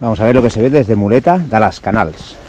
Vamos a ver lo que se ve desde Moleta de les Canals.